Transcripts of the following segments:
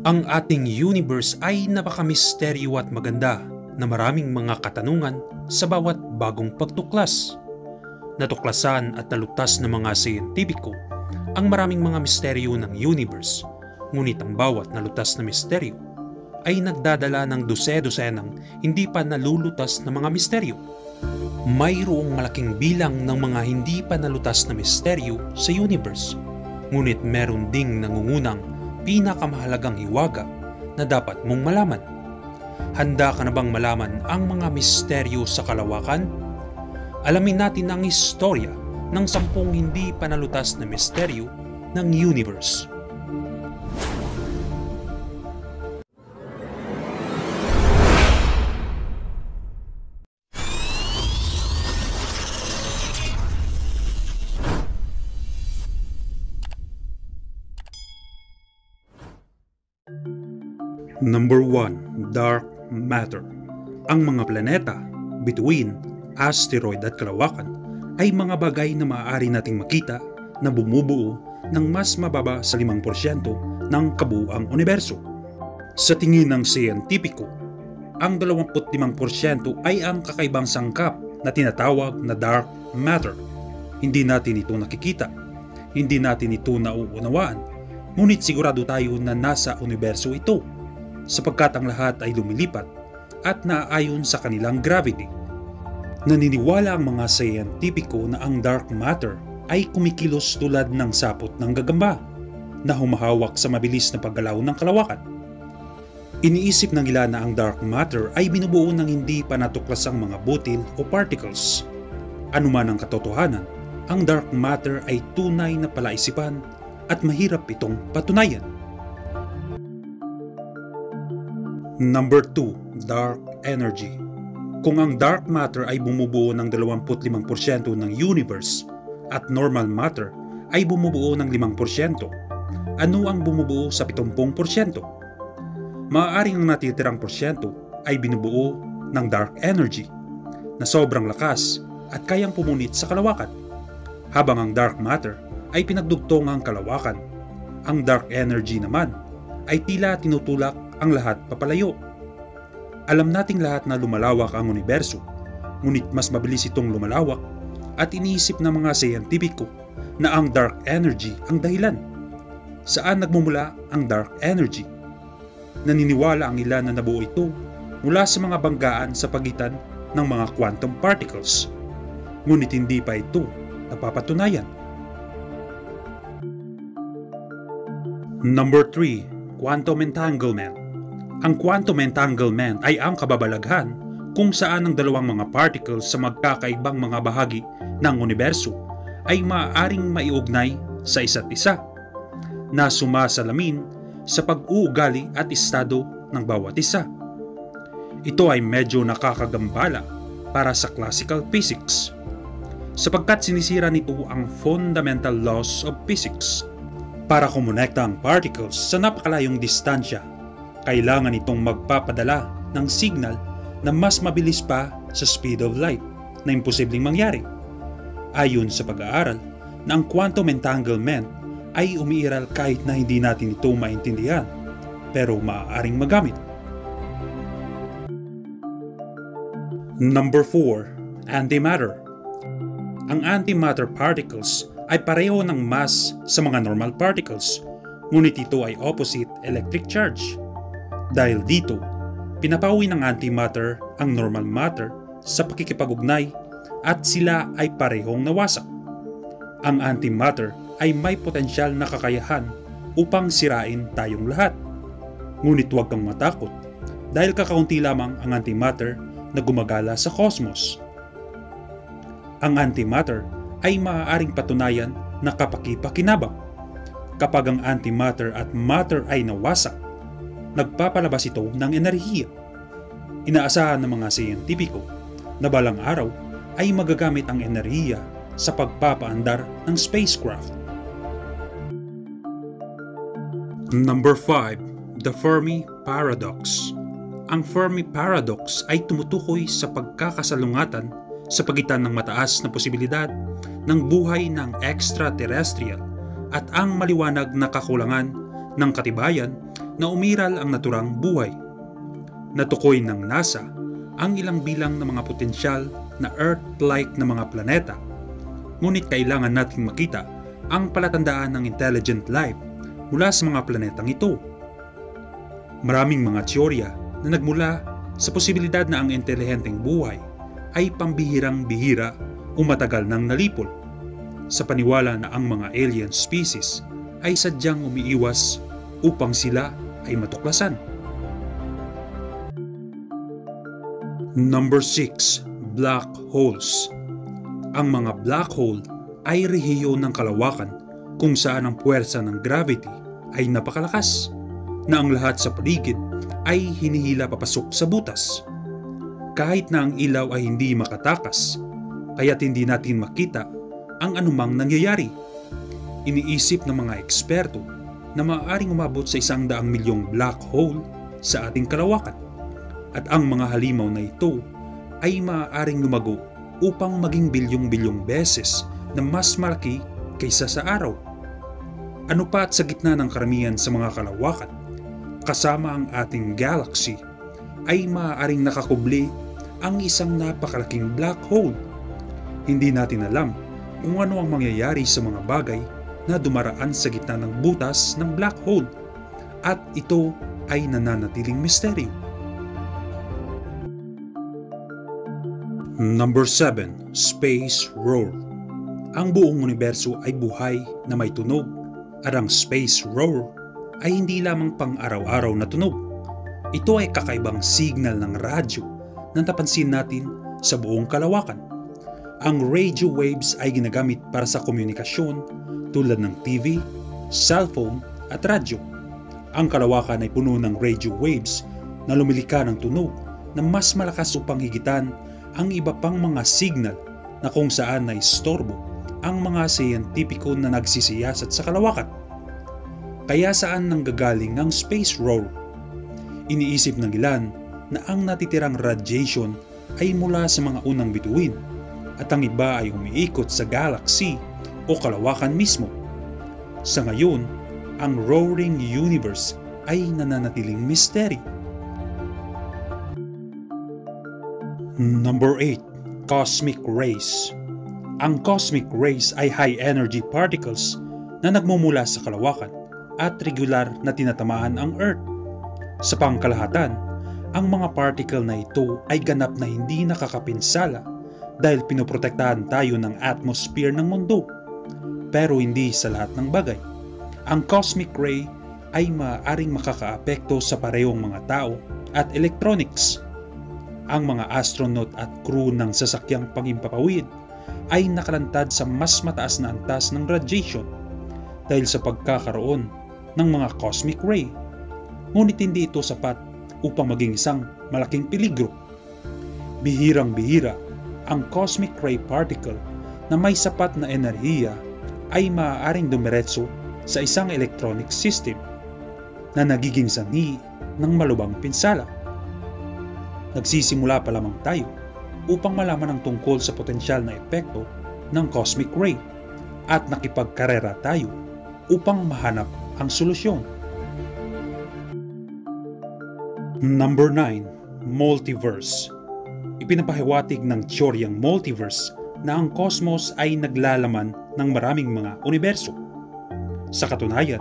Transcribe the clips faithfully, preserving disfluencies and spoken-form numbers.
Ang ating universe ay napakamisteryo at maganda na maraming mga katanungan sa bawat bagong pagtuklas. Natuklasan at nalutas ng mga siyentipiko ang maraming mga misteryo ng universe, ngunit ang bawat nalutas na misteryo ay nagdadala ng dose-dosenang hindi pa nalulutas na mga misteryo. Mayroong malaking bilang ng mga hindi pa nalutas na misteryo sa universe, ngunit meron ding nangungunang pinakamahalagang hiwaga na dapat mong malaman. Handa ka na bang malaman ang mga misteryo sa kalawakan? Alamin natin ang istorya ng sampung hindi pa nalutas na misteryo ng universe. Number one. Dark Matter. Ang mga planeta, bituin, asteroid at kalawakan ay mga bagay na maaari nating makita na bumubuo ng mas mababa sa limang porsyento ng kabuuang universo. Sa tingin ng siyentipiko, ang dalawampu't limang porsyento ay ang kakaibang sangkap na tinatawag na Dark Matter. Hindi natin ito nakikita, hindi natin ito nauunawaan, ngunit sigurado tayo na nasa universo ito, sapagkat ang lahat ay lumilipat at naaayon sa kanilang gravity. Naniniwala ang mga siyentipiko na ang dark matter ay kumikilos tulad ng sapot ng gagamba na humahawak sa mabilis na paggalaw ng kalawakan. Iniisip ng ilan na ang dark matter ay binubuo ng hindi pa natuklasang mga butil o particles. Anuman ang katotohanan, ang dark matter ay tunay na palaisipan at mahirap itong patunayan. Number two. Dark Energy. Kung ang dark matter ay bumubuo ng dalawampu't limang porsyento ng universe at normal matter ay bumubuo ng limang porsyento, ano ang bumubuo sa pitong porsyento? Maaaring ang natitirang porsyento ay binubuo ng dark energy na sobrang lakas at kayang pumunit sa kalawakan. Habang ang dark matter ay pinagdugtong ang kalawakan, ang dark energy naman ay tila tinutulak ang lahat papalayo. Alam nating lahat na lumalawak ang universo, ngunit mas mabilis itong lumalawak at iniisip ng mga siyentipiko na ang dark energy ang dahilan. Saan nagmumula ang dark energy? Naniniwala ang ilan na nabuo ito mula sa mga banggaan sa pagitan ng mga quantum particles, ngunit hindi pa ito napapatunayan. Number three. Quantum Entanglement. Ang quantum entanglement ay ang kababalaghan kung saan ang dalawang mga particles sa magkakaibang mga bahagi ng universo ay maaaring maiugnay sa isa't isa na sumasalamin sa pag-uugali at estado ng bawat isa. Ito ay medyo nakakagambala para sa classical physics, sapagkat sinisira nito ang fundamental laws of physics. Para kumonekta ang particles sa napakalayong distansya, kailangan itong magpapadala ng signal na mas mabilis pa sa speed of light na imposibleng mangyari. Ayon sa pag-aaral na ang quantum entanglement ay umiiral kahit na hindi natin ito maintindihan, pero maaaring magamit. Number four. Antimatter. Ang antimatter particles ay pareho ng mass sa mga normal particles, ngunit ito ay opposite electric charge. Dahil dito, pinapawi ng antimatter ang normal matter sa pakikipag-ugnay at sila ay parehong nawasak. Ang antimatter ay may potensyal na kakayahan upang sirain tayong lahat. Ngunit huwag kang matakot dahil kakaunti lamang ang antimatter na gumagala sa cosmos. Ang antimatter ay maaaring patunayan na kapaki-pakinabang. Kapag ang antimatter at matter ay nawasak, nagpapalabas ito ng enerhiya. Inaasahan ng mga siyentipiko na balang araw ay magagamit ang enerhiya sa pagpapaandar ng spacecraft. Number five. The Fermi Paradox. Ang Fermi Paradox ay tumutukoy sa pagkakasalungatan sa pagitan ng mataas na posibilidad ng buhay ng extraterrestrial at ang maliwanag na kakulangan ng katibayan na umiral ang naturang buhay. Natukoy ng NASA ang ilang bilang ng mga potensyal na Earth-like na mga planeta. Ngunit kailangan nating makita ang palatandaan ng intelligent life mula sa mga planetang ito. Maraming mga teorya na nagmula sa posibilidad na ang intelihenteng buhay ay pambihirang-bihira o matagal nang nalipol, sa paniwala na ang mga alien species ay sadyang umiiwas upang sila ay matuklasan. Number six. Black Holes. Ang mga black hole ay rehiyon ng kalawakan kung saan ang puwersa ng gravity ay napakalakas na ang lahat sa paligid ay hinihila papasok sa butas. Kahit na ang ilaw ay hindi makatakas, kaya't hindi natin makita ang anumang nangyayari. Iniisip ng mga eksperto na maaaring umabot sa isang daang milyong black hole sa ating kalawakan, at ang mga halimaw na ito ay maaaring lumago upang maging bilyong-bilyong beses na mas malaki kaysa sa araw. Ano pa at sa gitna ng karamihan sa mga kalawakan, kasama ang ating galaxy, ay maaaring nakakubli ang isang napakalaking black hole. Hindi natin alam kung ano ang mangyayari sa mga bagay na dumaraan sa gitna ng butas ng black hole, at ito ay nananatiling misteryo. Number seven. Space Roar. Ang buong universo ay buhay na may tunog, at ang Space Roar ay hindi lamang pang-araw-araw na tunog. Ito ay kakaibang signal ng radyo na napansin natin sa buong kalawakan. Ang radio waves ay ginagamit para sa komunikasyon tulad ng T V, cellphone at radyo. Ang kalawakan ay puno ng radio waves na lumilika ng tunog na mas malakas upang higitan ang iba pang mga signal na kung saan na istorbo ang mga siyentipiko na nagsisiyasat sa kalawakan. Kaya saan nanggagaling ang Space Roar? Iniisip ng ilan na ang natitirang radiation ay mula sa mga unang bituin, at ang iba ay umiikot sa galaxy o kalawakan mismo. Sa ngayon, ang roaring universe ay nananatiling misteri. Number eight. Cosmic Rays. Ang cosmic rays ay high-energy particles na nagmumula sa kalawakan at regular na tinatamaan ang Earth. Sa pangkalahatan, ang mga particle na ito ay ganap na hindi nakakapinsala dahil pinoprotektahan tayo ng atmosphere ng mundo. Pero hindi sa lahat ng bagay. Ang cosmic ray ay maaaring makakaapekto sa parehong mga tao at electronics. Ang mga astronaut at crew ng sasakyang pangimpapawid ay nakalantad sa mas mataas na antas ng radiation dahil sa pagkakaroon ng mga cosmic ray. Ngunit hindi ito sapat upang maging isang malaking peligro. Bihirang-bihira, ang cosmic ray particle na may sapat na enerhiya ay maaaring dumiretso sa isang electronic system na nagiging sanhi ng malubhang pinsala. Nagsisimula pa lamang tayo upang malaman ang tungkol sa potensyal na epekto ng cosmic ray, at nakipagkarera tayo upang mahanap ang solusyon. Number nine. Multiverse. Ipinapahiwatig ng teoryang multiverse na ang cosmos ay naglalaman ng maraming mga universo. Sa katunayan,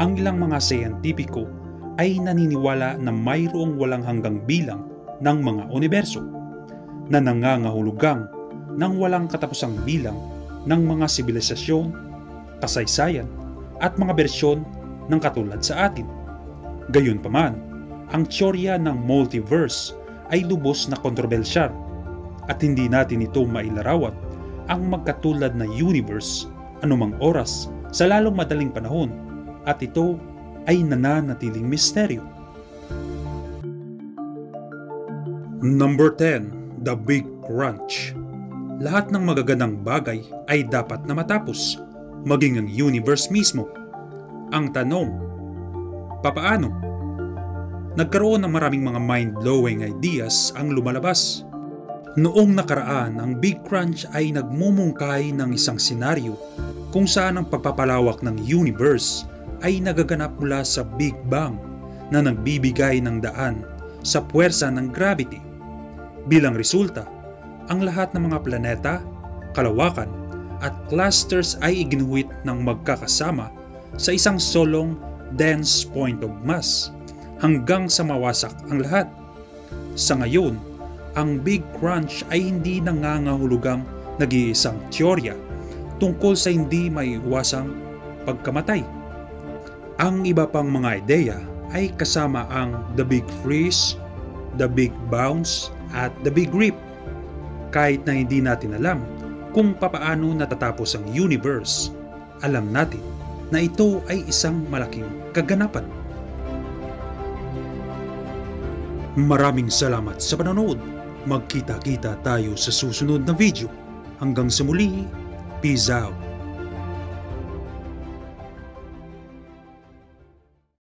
ang ilang mga siyentipiko ay naniniwala na mayroong walang hanggang bilang ng mga universo na nangangahulugang ng walang katapusang bilang ng mga sibilisasyon, kasaysayan at mga bersyon ng katulad sa atin. Gayunpaman, ang teorya ng multiverse ay lubos na kontrobersyal, at hindi natin ito mailarawat ang magkatulad na universe anumang oras sa lalong madaling panahon, at ito ay nananatiling misteryo. Number ten. The Big Crunch. Lahat ng magagandang bagay ay dapat na matapos, maging ang universe mismo. Ang tanong, papaano? Nagkaroon ng maraming mga mind-blowing ideas ang lumalabas. Noong nakaraan, ang Big Crunch ay nagmumungkahi ng isang senaryo kung saan ang pagpapalawak ng universe ay nagaganap mula sa Big Bang na nagbibigay ng daan sa puwersa ng gravity. Bilang resulta, ang lahat ng mga planeta, kalawakan, at clusters ay iginuhit ng magkakasama sa isang solong dense point of mass hanggang sa mawasak ang lahat. Sa ngayon, ang Big Crunch ay hindi nangangahulugang nag-iisang teorya tungkol sa hindi maiiwasang pagkamatay. Ang iba pang mga ideya ay kasama ang The Big Freeze, The Big Bounce, at The Big Rip. Kahit na hindi natin alam kung papaano natatapos ang universe, alam natin na ito ay isang malaking kaganapan. Maraming salamat sa panonood. Magkita-kita tayo sa susunod na video. Hanggang sa muli, peace out!